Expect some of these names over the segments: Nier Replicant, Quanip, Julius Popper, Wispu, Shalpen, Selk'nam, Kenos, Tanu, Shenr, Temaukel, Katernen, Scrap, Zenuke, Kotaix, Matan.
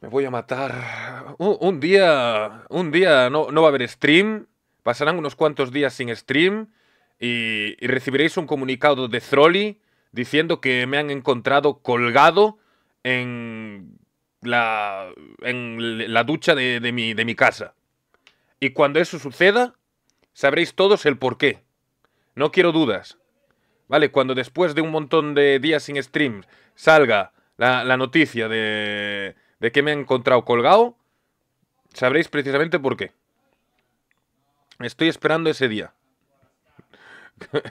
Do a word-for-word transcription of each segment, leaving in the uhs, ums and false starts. Me voy a matar. Uh, un día... Un día no, no va a haber stream. Pasarán unos cuantos días sin stream. Y, y recibiréis un comunicado de Throlly diciendo que me han encontrado colgado en la, en la ducha de, de, mi, de mi casa. Y cuando eso suceda, sabréis todos el porqué. No quiero dudas. Vale, cuando después de un montón de días sin stream salga la, la noticia de, de que me han encontrado colgado, sabréis precisamente por qué. Estoy esperando ese día.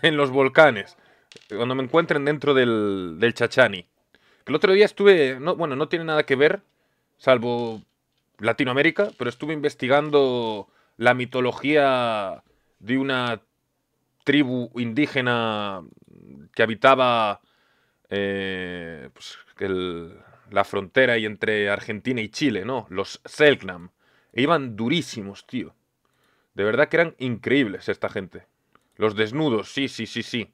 En los volcanes, cuando me encuentren dentro del, del Chachani. El otro día estuve, no, bueno, no tiene nada que ver, salvo Latinoamérica, pero estuve investigando la mitología de una tribu indígena que habitaba eh, pues, el, la frontera y entre Argentina y Chile, ¿no? Los Selk'nam. E iban durísimos, tío. De verdad que eran increíbles esta gente. Los desnudos, sí, sí, sí, sí.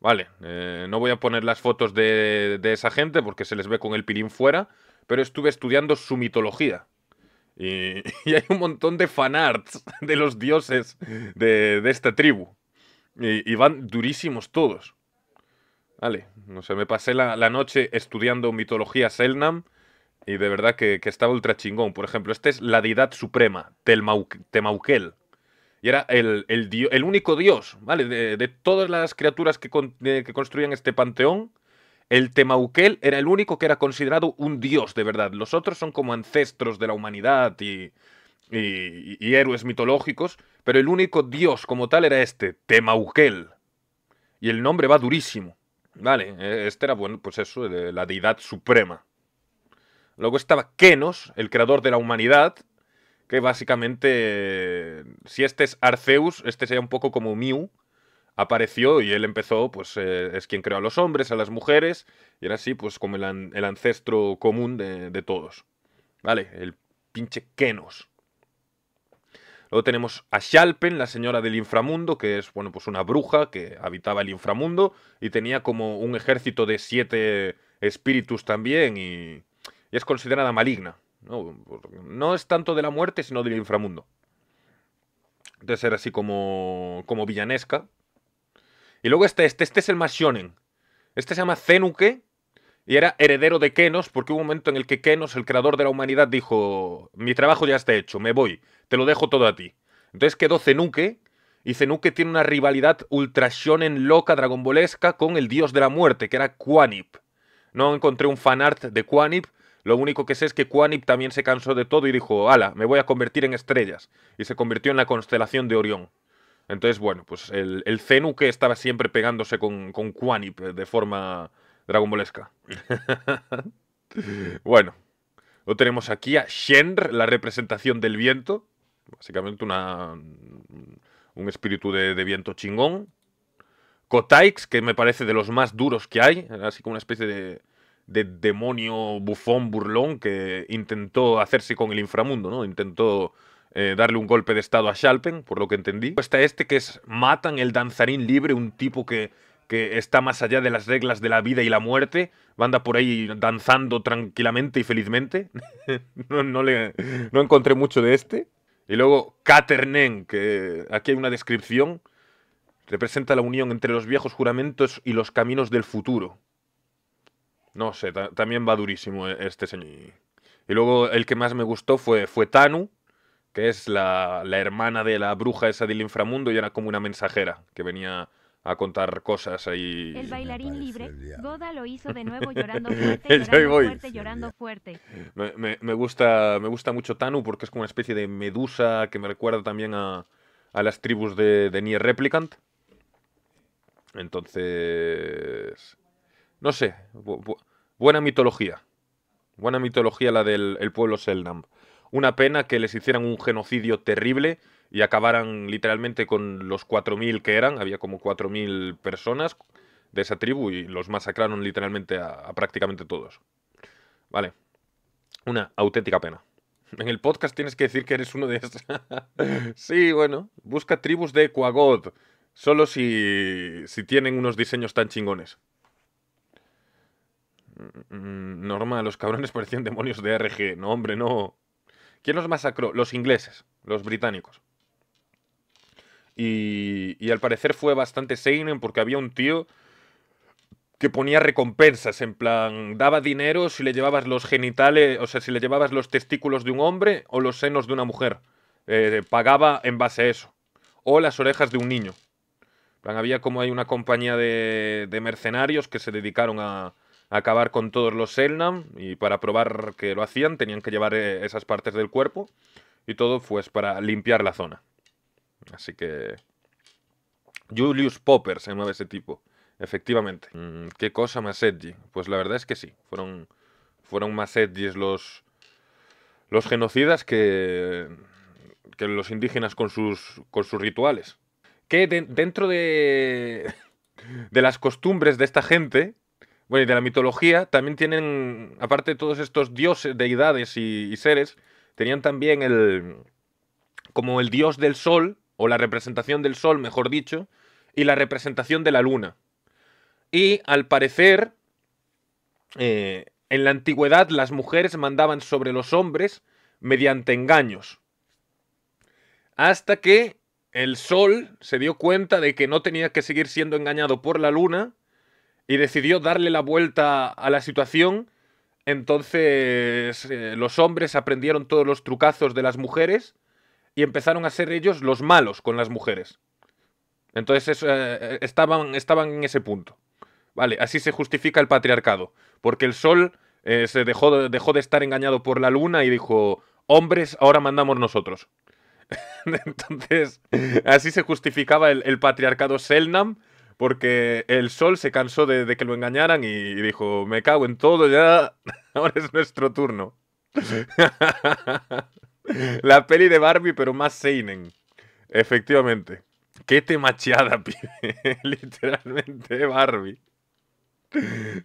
Vale, eh, no voy a poner las fotos de, de esa gente porque se les ve con el pilín fuera, pero estuve estudiando su mitología. Y, y hay un montón de fanarts de los dioses de, de esta tribu. Y, y van durísimos todos. Vale, no sé, me pasé la, la noche estudiando mitología Selk'nam y de verdad que, que estaba ultra chingón. Por ejemplo, esta es la deidad suprema, Temaukel. Y era el, el, dio, el único dios, ¿vale? De, de todas las criaturas que, con, de, que construían este panteón, el Temaukel era el único que era considerado un dios, de verdad. Los otros son como ancestros de la humanidad y, y, y héroes mitológicos, pero el único dios como tal era este, Temaukel. Y el nombre va durísimo, ¿vale? Este era, bueno, pues eso, de la deidad suprema. Luego estaba Kenos, el creador de la humanidad, que básicamente, si este es Arceus, este sería un poco como Mew, apareció y él empezó, pues eh, es quien creó a los hombres, a las mujeres, y era así, pues como el, an el ancestro común de, de todos. Vale, el pinche Kenos. Luego tenemos a Shalpen, la señora del inframundo, que es, bueno, pues una bruja que habitaba el inframundo y tenía como un ejército de siete espíritus también y, y es considerada maligna. No, no es tanto de la muerte, sino del inframundo. Entonces era así como, como villanesca. Y luego este, este, este es el más shonen. Este se llama Zenuke y era heredero de Kenos, porque hubo un momento en el que Kenos, el creador de la humanidad, dijo: mi trabajo ya está hecho, me voy, te lo dejo todo a ti. Entonces quedó Zenuke, y Zenuke tiene una rivalidad ultra shonen loca, dragonbolesca, con el dios de la muerte, que era Quanip. No encontré un fanart de Quanip. Lo único que sé es que Quanip también se cansó de todo y dijo: ala, me voy a convertir en estrellas. Y se convirtió en la constelación de Orión. Entonces, bueno, pues el, el Zenuke estaba siempre pegándose con, con Quanip de forma dragonbolesca. Bueno, lo tenemos aquí a Shenr, la representación del viento. Básicamente una, un espíritu de, de viento chingón. Kotaix, que me parece de los más duros que hay. Así como una especie de... de demonio bufón burlón que intentó hacerse con el inframundo, ¿no? Intentó eh, darle un golpe de estado a Shalpen, por lo que entendí. Está este que es Matan, el danzarín libre, un tipo que, que está más allá de las reglas de la vida y la muerte. Anda por ahí danzando tranquilamente y felizmente. no, no, le, no encontré mucho de este. Y luego Katernen, que aquí hay una descripción. Representa la unión entre los viejos juramentos y los caminos del futuro. No sé, ta también va durísimo este señor. Y luego el que más me gustó fue, fue Tanu, que es la, la hermana de la bruja esa del inframundo y era como una mensajera que venía a contar cosas ahí. El bailarín libre, Goda lo hizo de nuevo llorando fuerte, llorando fuerte, llorando fuerte. Me, me, me, gusta, me gusta mucho Tanu porque es como una especie de medusa que me recuerda también a, a las tribus de, de Nier Replicant. Entonces... no sé, bu bu buena mitología. Buena mitología la del el pueblo Selk'nam. Una pena que les hicieran un genocidio terrible y acabaran literalmente con los cuatro mil que eran. Había como cuatro mil personas de esa tribu y los masacraron literalmente a, a prácticamente todos. Vale, una auténtica pena. En el podcast tienes que decir que eres uno de esos. Sí, bueno, busca tribus de Quagod, solo si, si tienen unos diseños tan chingones. Norma, los cabrones parecían demonios de R G. No, hombre, no. ¿Quién los masacró? Los ingleses, los británicos. Y, y al parecer fue bastante seinen porque había un tío que ponía recompensas, en plan, daba dinero si le llevabas los genitales, o sea, si le llevabas los testículos de un hombre o los senos de una mujer. Eh, pagaba en base a eso. O las orejas de un niño. En plan, había como hay una compañía de, de mercenarios que se dedicaron a... acabar con todos los Selk'nam, y para probar que lo hacían tenían que llevar esas partes del cuerpo y todo, pues para limpiar la zona. Así que... Julius Popper se llamaba ese tipo, efectivamente. Mm, ¿Qué cosa más edgy? Pues la verdad es que sí, fueron, fueron más edgys los, los genocidas que, que los indígenas con sus, con sus rituales. Que de, dentro de, de las costumbres de esta gente... Bueno, y de la mitología, también tienen, aparte de todos estos dioses, deidades y, y seres, tenían también el como el dios del sol, o la representación del sol, mejor dicho, y la representación de la luna. Y, al parecer, eh, en la antigüedad las mujeres mandaban sobre los hombres mediante engaños. Hasta que el sol se dio cuenta de que no tenía que seguir siendo engañado por la luna, y decidió darle la vuelta a la situación. Entonces eh, los hombres aprendieron todos los trucazos de las mujeres y empezaron a ser ellos los malos con las mujeres. Entonces eh, estaban, estaban en ese punto. Vale, así se justifica el patriarcado. Porque el sol eh, se dejó, dejó de estar engañado por la luna y dijo, hombres, ahora mandamos nosotros. Entonces así se justificaba el, el patriarcado Selk'nam. Porque el sol se cansó de, de que lo engañaran y dijo, me cago en todo, ya, ahora es nuestro turno. Sí. La peli de Barbie, pero más seinen. Efectivamente. Qué temachada, pibe. Literalmente Barbie.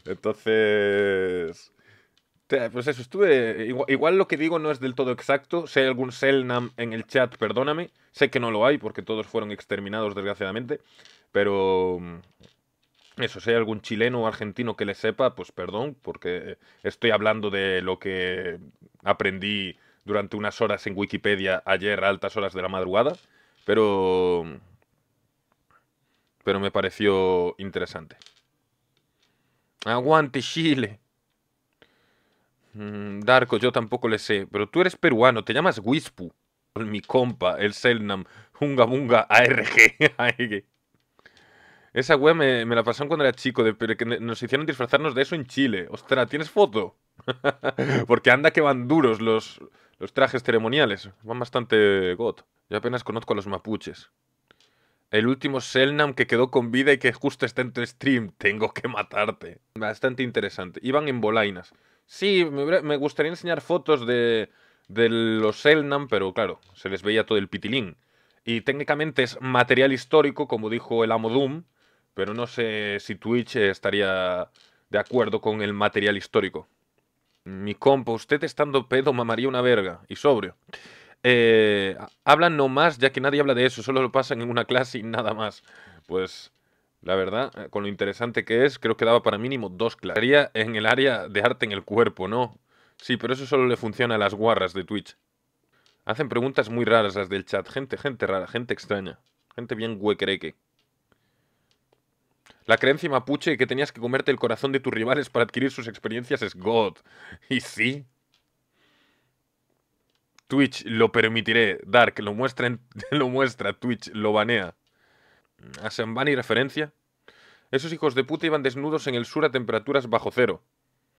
Entonces... Pues eso, estuve... Igual, igual lo que digo no es del todo exacto. Si hay algún Selk'nam en el chat, perdóname. Sé que no lo hay porque todos fueron exterminados, desgraciadamente. Pero eso, si hay algún chileno o argentino que le sepa, pues perdón, porque estoy hablando de lo que aprendí durante unas horas en Wikipedia ayer a altas horas de la madrugada, pero, pero me pareció interesante. ¡Aguante Chile! Mm, Darko, yo tampoco le sé, pero tú eres peruano, te llamas Wispu. Mi compa, el Selk'nam, Hunga Bunga A R G. Esa wea me, me la pasaron cuando era chico, de, pero que nos hicieron disfrazarnos de eso en Chile. Ostras, ¿tienes foto? Porque anda que van duros los, los trajes ceremoniales. Van bastante got. Yo apenas conozco a los mapuches. El último Selk'nam que quedó con vida y que justo está en tu stream. Tengo que matarte. Bastante interesante. Iban en bolainas. Sí, me, me gustaría enseñar fotos de, de los Selk'nam, pero claro, se les veía todo el pitilín. Y técnicamente es material histórico, como dijo el Amo Doom. Pero no sé si Twitch estaría de acuerdo con el material histórico. Mi compa, usted estando pedo mamaría una verga. Y sobrio. Eh, hablan nomás, ya que nadie habla de eso. Solo lo pasan en una clase y nada más. Pues, la verdad, con lo interesante que es, creo que daba para mínimo dos clases. Estaría en el área de arte en el cuerpo, ¿no? Sí, pero eso solo le funciona a las guarras de Twitch. Hacen preguntas muy raras las del chat. Gente, gente rara, gente extraña. Gente bien huequereque. La creencia mapuche que tenías que comerte el corazón de tus rivales para adquirir sus experiencias es God. ¿Y sí? Twitch, lo permitiré. Dark, lo muestra, en... lo muestra. Twitch, lo banea. ¿A Sambani referencia? Esos hijos de puta iban desnudos en el sur a temperaturas bajo cero.